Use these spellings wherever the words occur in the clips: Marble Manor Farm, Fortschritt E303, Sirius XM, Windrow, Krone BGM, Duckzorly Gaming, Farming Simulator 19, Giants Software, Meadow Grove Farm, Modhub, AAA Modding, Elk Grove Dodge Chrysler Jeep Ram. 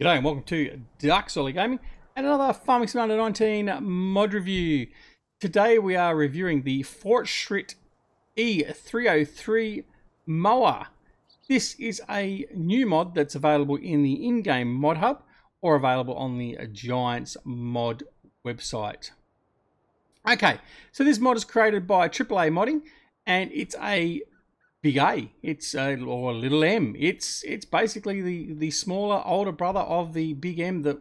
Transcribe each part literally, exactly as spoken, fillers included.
G'day and welcome to Duckzorly Gaming and another Farming Simulator nineteen mod review. Today we are reviewing the Fortschritt E three oh three mower. This is a new mod that's available in the in-game Modhub or available on the Giants mod website. Okay, so this mod is created by triple A Modding and it's a big A, it's a, or a little M. It's it's basically the the smaller, older brother of the big M that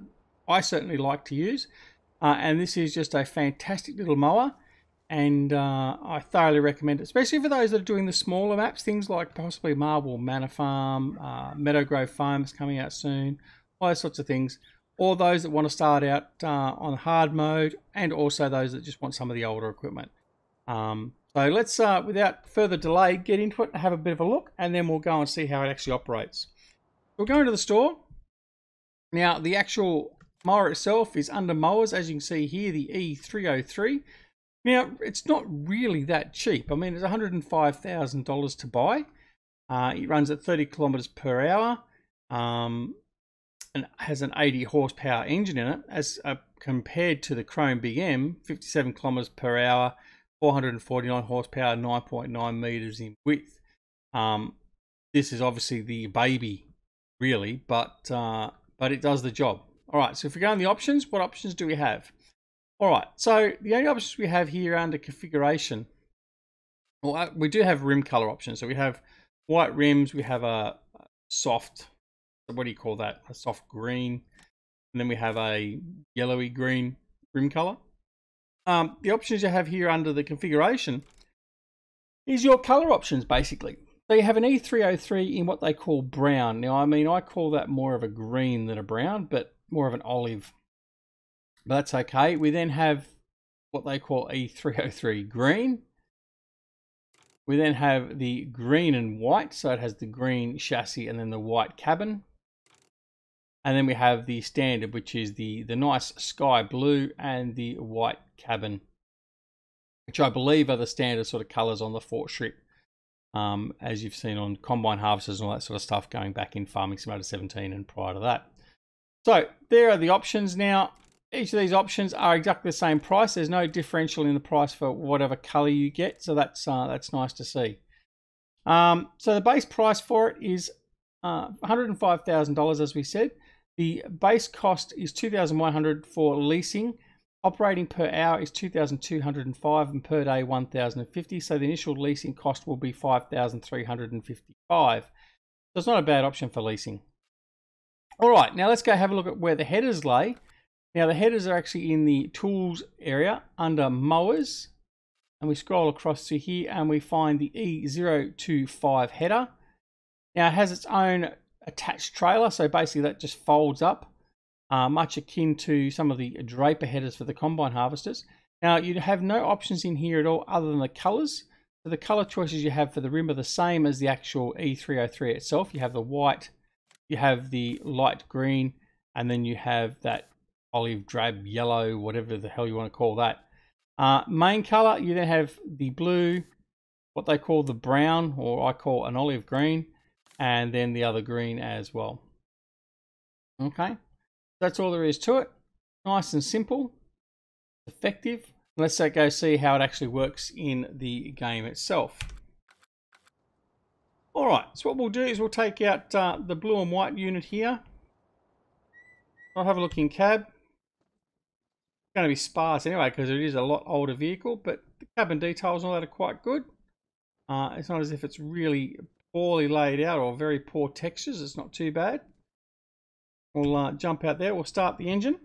I certainly like to use. Uh, and this is just a fantastic little mower, and uh, I thoroughly recommend it, especially for those that are doing the smaller maps, things like possibly Marble Manor Farm, uh, Meadow Grove Farm is coming out soon, all those sorts of things. Or those that want to start out uh, on hard mode, and also those that just want some of the older equipment. Um, So let's, uh, without further delay, get into it and have a bit of a look, and then we'll go and see how it actually operates. We'll go into the store. Now, the actual mower itself is under mowers, as you can see here, the E three oh three. Now, it's not really that cheap. I mean, it's one hundred and five thousand dollars to buy. Uh, it runs at thirty kilometers per hour um, and has an eighty horsepower engine in it, as uh, compared to the Krone B G M, fifty-seven kilometers per hour. four hundred and forty-nine horsepower, nine point nine meters in width. Um, this is obviously the baby, really, but uh, but it does the job. All right, so if we go in the options, what options do we have? All right, so the only options we have here under configuration, well, we do have rim color options. So we have white rims, we have a soft, what do you call that? A soft green, and then we have a yellowy green rim color. Um, the options you have here under the configuration is your color options, basically. So you have an E three oh three in what they call brown. Now, I mean, I call that more of a green than a brown, but more of an olive. But that's okay. We then have what they call E three oh three green. We then have the green and white. So it has the green chassis and then the white cabin. And then we have the standard, which is the, the nice sky blue and the white cabin, which I believe are the standard sort of colors on the Fortschritt, um, as you've seen on combine harvesters and all that sort of stuff going back in Farming Simulator seventeen and prior to that. So there are the options now. Each of these options are exactly the same price. There's no differential in the price for whatever color you get. So that's, uh, that's nice to see. Um, so the base price for it is uh, one hundred and five thousand dollars, as we said. The base cost is two thousand one hundred dollars for leasing. Operating per hour is two thousand two hundred and five dollars and per day one thousand and fifty dollars. So the initial leasing cost will be five thousand three hundred and fifty-five dollars. So it's not a bad option for leasing. All right, now let's go have a look at where the headers lay. Now the headers are actually in the tools area under mowers. And we scroll across to here and we find the E zero two five header. Now it has its own attached trailer, so basically that just folds up, uh, much akin to some of the draper headers for the combine harvesters. Now you have no options in here at all other than the colors. So the color choices you have for the rim are the same as the actual E three oh three itself. You have the white, you have the light green, and then you have that olive drab yellow, whatever the hell you want to call that. Uh, main color, you then have the blue, what they call the brown, or I call an olive green, and then the other green as well. Okay, that's all there is to it. Nice and simple, effective. Let's go see how it actually works in the game itself. All right, so what we'll do is we'll take out uh, the blue and white unit here. I'll have a look in cab. It's going to be sparse anyway because it is a lot older vehicle, but the cabin details and all that are quite good. Uh, it's not as if it's really poorly laid out or very poor textures. It's not too bad. We'll uh, jump out there. We'll start the engine.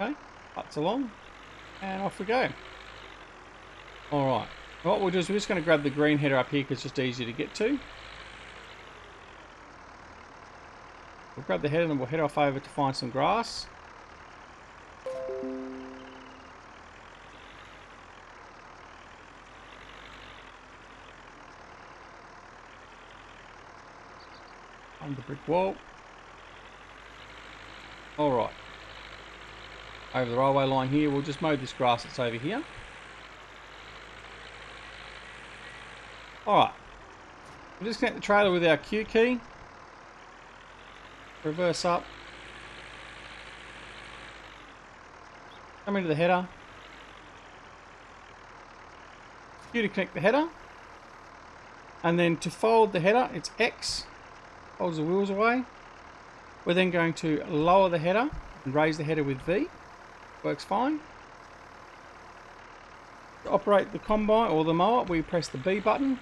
Okay, butts along and off we go. All right, what we'll do is we're just going to grab the green header up here because it's just easier to get to. We'll grab the header and we'll head off over to find some grass. Under brick wall. All right. Over the railway line here, we'll just mow this grass that's over here. All right. We'll just connect the trailer with our Q key. Reverse up. Come into the header. Q to connect the header. And then to fold the header, it's X. Folds the wheels away. We're then going to lower the header and raise the header with V. Works fine. To operate the combine or the mower, we press the B button.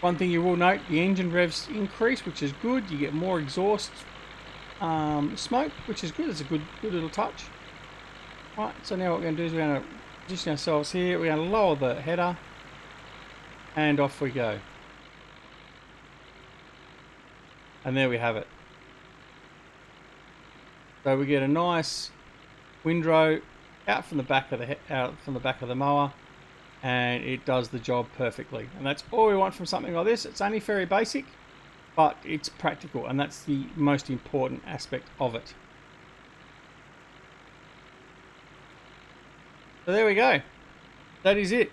One thing you will note, the engine revs increase, which is good. You get more exhaust um, smoke, which is good. It's a good, good little touch. Right, so now what we're going to do is we're going to position ourselves here. We're going to lower the header, and off we go. And there we have it. So we get a nice windrow out from the back of the out from the back of the mower, and it does the job perfectly. And that's all we want from something like this. It's only very basic, but it's practical, and that's the most important aspect of it. So there we go. That is it.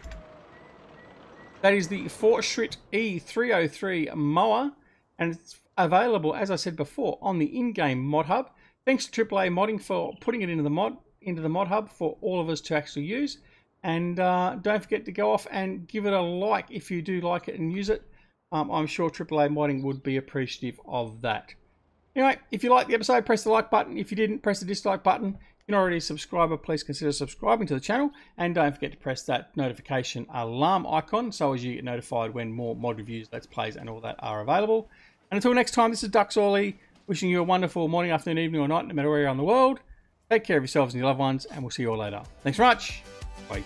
That is the Fortschritt E three oh three mower, and it's available, as I said before, on the in-game mod hub. Thanks to triple A Modding for putting it into the mod into the mod hub for all of us to actually use. And uh, don't forget to go off and give it a like if you do like it and use it. Um, I'm sure triple A Modding would be appreciative of that. Anyway, if you liked the episode, press the like button. If you didn't, press the dislike button. If you're not already a subscriber, please consider subscribing to the channel. And don't forget to press that notification alarm icon so as you get notified when more mod reviews, let's plays, and all that are available. And until next time, this is Duckzorly, wishing you a wonderful morning, afternoon, evening, or night, no matter where you are in the world. Take care of yourselves and your loved ones, and we'll see you all later. Thanks very much. Bye.